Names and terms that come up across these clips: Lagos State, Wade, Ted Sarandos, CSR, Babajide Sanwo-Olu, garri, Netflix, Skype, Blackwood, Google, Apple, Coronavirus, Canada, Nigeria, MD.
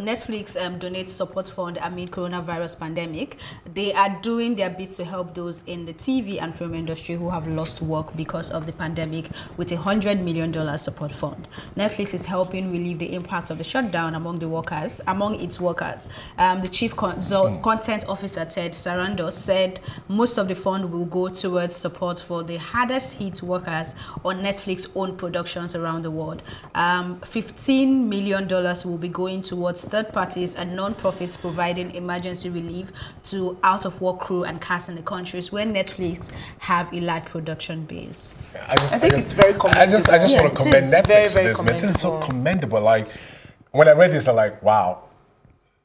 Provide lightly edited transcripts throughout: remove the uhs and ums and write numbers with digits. Netflix donates support fund amid coronavirus pandemic. They are doing their bit to help those in the TV and film industry who have lost work because of the pandemic with a $100 million support fund. Netflix is helping relieve the impact of the shutdown among its workers. The chief content officer Ted Sarandos said most of the fund will go towards support for the hardest hit workers on Netflix's own productions around the world. $15 million will be going towards third parties and non-profits providing emergency relief to out-of-work crew and cast in the countries where Netflix have a large production base. I think it's very commendable. I just want to commend Netflix for this, man. This is so commendable. Like, when I read this, I'm like, wow.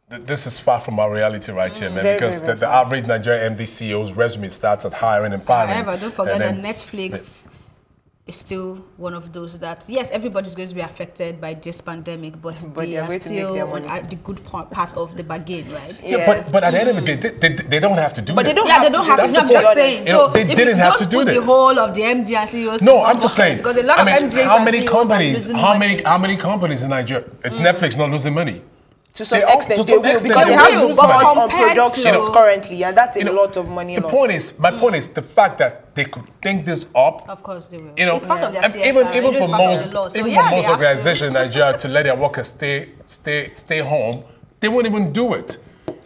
This is far from our reality right here, man, because the average Nigerian MD CEO's resume starts at hiring and firing. However, don't forget that Netflix is still one of those that, yes, everybody's going to be affected by this pandemic, but they are still at the good part of the bargain, right? Yeah. But at the end of the day, they don't have to do that. They don't have to. I'm just saying. So they didn't have to do this. The whole of the MD and CEOs. No, I'm just saying. Because a lot of MDs how many companies in Nigeria, Netflix not losing money? To some extent, they will, because they have to bounce on productions currently, and that's a lot of money. My point is the fact that they could think this up. Of course, they will. You know, it's part of their CSR. Even for most organizations in Nigeria, to let their workers stay home, they won't even do it.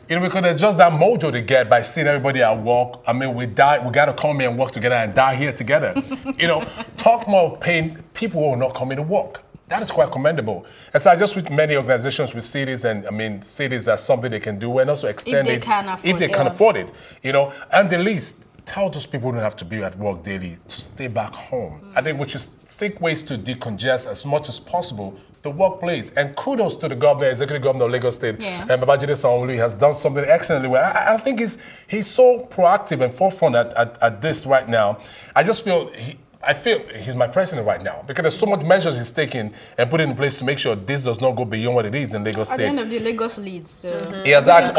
You know, because it's just that mojo they get by seeing everybody at work. I mean, we got to come here and work together and die here together. You know, talk more of paying people who are not coming to work. That is quite commendable. And so just with many organizations with cities, and I mean, cities are something they can do and also extend it if they can afford it. You know, and at least tell those people who don't have to be at work daily to stay back home. I think we should seek ways to decongest as much as possible the workplace. And kudos to the governor, executive governor of Lagos State, and Babajide Sanwo-Olu has done something excellently well. I think he's so proactive and forefront at this right now. I just feel I feel he's my president right now, because there's so much measures he's taking and putting in place to make sure this does not go beyond what it is in Lagos State. At the end of the day, Lagos leads. So. He has asked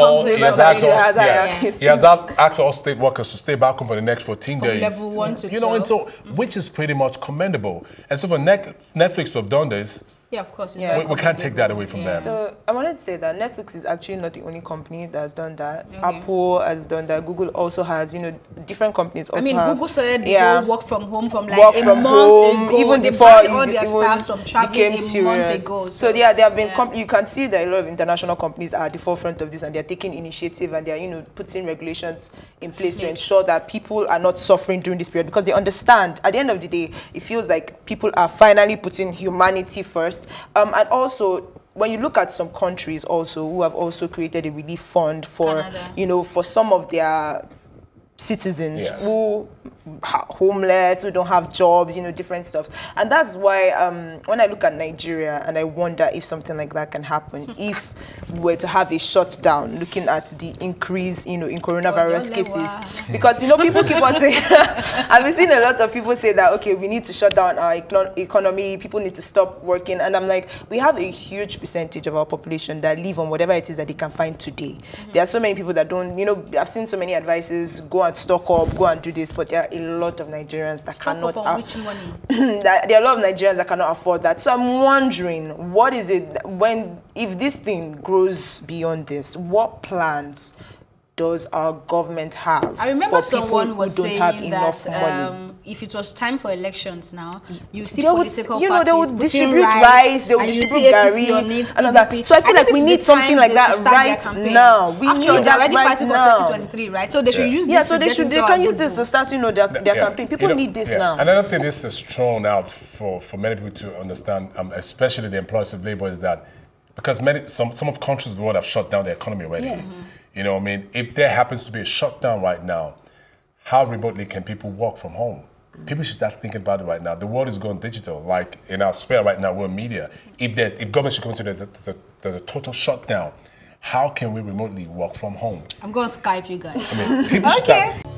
all state workers to stay back home for the next 14 days. Level 1 to 12. And so which is pretty much commendable. And so for Netflix to have done this, we can't take that away from them. So I wanted to say that Netflix is actually not the only company that's done that. Okay. Apple has done that. Google also has, you know, different companies also. I mean, Google started the whole work from home from like a month ago. Even before all their staff from traveling a month ago. So yeah, there have been you can see that a lot of international companies are at the forefront of this, and they're taking initiative, and they're, you know, putting regulations in place to ensure that people are not suffering during this period, because they understand at the end of the day it feels like people are finally putting humanity first. And also, when you look at some countries also who have also created a relief fund for Canada, you know, for some of their citizens who are homeless, who don't have jobs, you know, different stuff. And that's why when I look at Nigeria and I wonder if something like that can happen, if we were to have a shutdown, looking at the increase, you know, in coronavirus cases. Because, you know, people keep on saying, I've seen a lot of people say that, okay, we need to shut down our economy, people need to stop working. And I'm like, we have a huge percentage of our population that live on whatever it is that they can find today. There are so many people that don't, you know, I've seen so many advices, go and stock up, go and do this, but there are a lot of Nigerians that cannot afford that. So I'm wondering, what is it if this thing grows beyond this, what plans does our government have? I remember someone was saying that if it was time for elections now, you see political parties, they would distribute rice, they would distribute garri, and all that. So I feel like we need something like that right now. Actually, they're already fighting for 2023, right? So they should use this. Yeah, so they can use this to start, you know, their campaign. People need this now. Another thing this is thrown out for many people to understand, especially the employers of labor, is that because some of countries of the world have shut down their economy already. Yes. You know, I mean, if there happens to be a shutdown right now, how remotely can people work from home? People should start thinking about it right now. The world is going digital. Like in our sphere right now, we're media. If government should consider there's a total shutdown, how can we remotely work from home? I'm going to Skype you guys. I mean, people should start